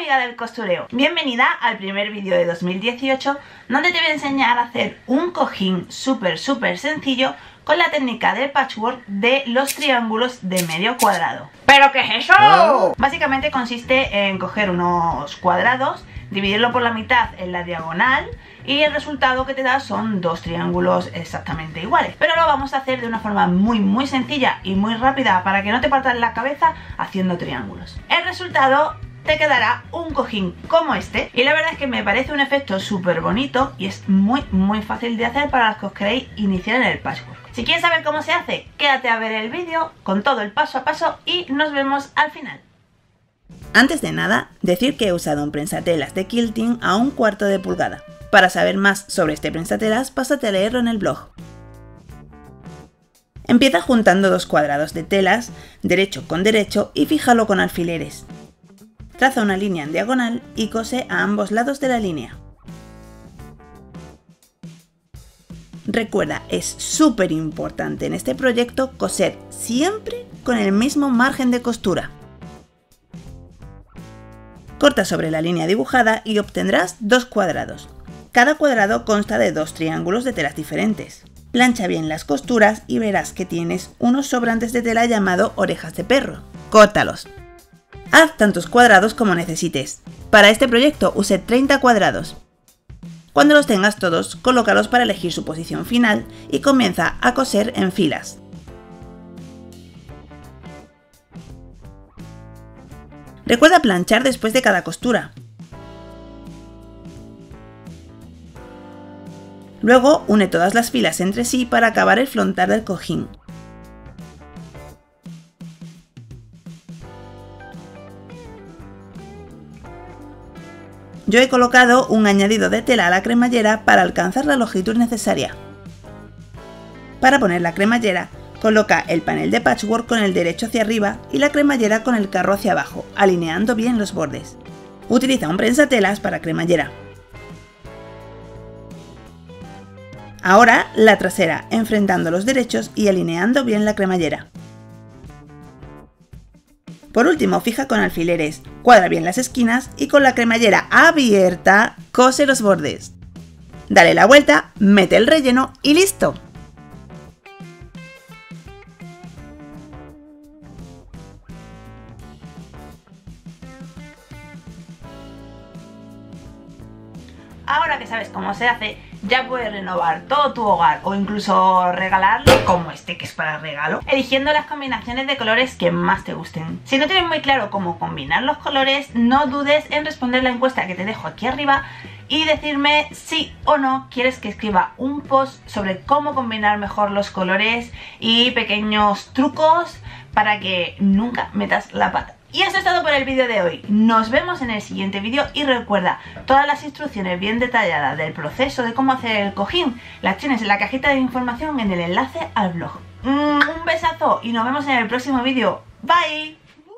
amiga del costureo. Bienvenida al primer vídeo de 2018 donde te voy a enseñar a hacer un cojín súper sencillo con la técnica del patchwork de los triángulos de medio cuadrado. ¿Pero qué es eso? Oh. Básicamente consiste en coger unos cuadrados, dividirlo por la mitad en la diagonal y el resultado que te da son dos triángulos exactamente iguales. Pero lo vamos a hacer de una forma muy sencilla y muy rápida para que no te partas la cabeza haciendo triángulos. El resultado te quedará un cojín como este y la verdad es que me parece un efecto súper bonito y es muy fácil de hacer para los que os queréis iniciar en el patchwork. Si quieres saber cómo se hace, quédate a ver el vídeo con todo el paso a paso y nos vemos al final. Antes de nada, decir que he usado un prensatelas de Quilting a 1/4 de pulgada. Para saber más sobre este prensatelas, pásate a leerlo en el blog. Empieza juntando dos cuadrados de telas, derecho con derecho, y fíjalo con alfileres. Traza una línea en diagonal y cose a ambos lados de la línea. Recuerda, es súper importante en este proyecto coser siempre con el mismo margen de costura. Corta sobre la línea dibujada y obtendrás dos cuadrados. Cada cuadrado consta de dos triángulos de telas diferentes. Plancha bien las costuras y verás que tienes unos sobrantes de tela llamado orejas de perro. Córtalos. Haz tantos cuadrados como necesites. Para este proyecto usé 30 cuadrados. Cuando los tengas todos, colócalos para elegir su posición final y comienza a coser en filas. Recuerda planchar después de cada costura. Luego une todas las filas entre sí para acabar el frontal del cojín. Yo he colocado un añadido de tela a la cremallera para alcanzar la longitud necesaria. Para poner la cremallera, coloca el panel de patchwork con el derecho hacia arriba y la cremallera con el carro hacia abajo, alineando bien los bordes. Utiliza un prensatelas para cremallera. Ahora la trasera, enfrentando los derechos y alineando bien la cremallera. Por último, fija con alfileres, cuadra bien las esquinas y con la cremallera abierta, cose los bordes. Dale la vuelta, mete el relleno y ¡listo! Ahora que sabes cómo se hace, ya puedes renovar todo tu hogar o incluso regalarlo, como este que es para regalo, eligiendo las combinaciones de colores que más te gusten. Si no tienes muy claro cómo combinar los colores, no dudes en responder la encuesta que te dejo aquí arriba y decirme sí o no quieres que escriba un post sobre cómo combinar mejor los colores y pequeños trucos para que nunca metas la pata. Y eso es todo por el vídeo de hoy. Nos vemos en el siguiente vídeo y recuerda, todas las instrucciones bien detalladas del proceso de cómo hacer el cojín las tienes en la cajita de información en el enlace al blog. Un besazo y nos vemos en el próximo vídeo. Bye.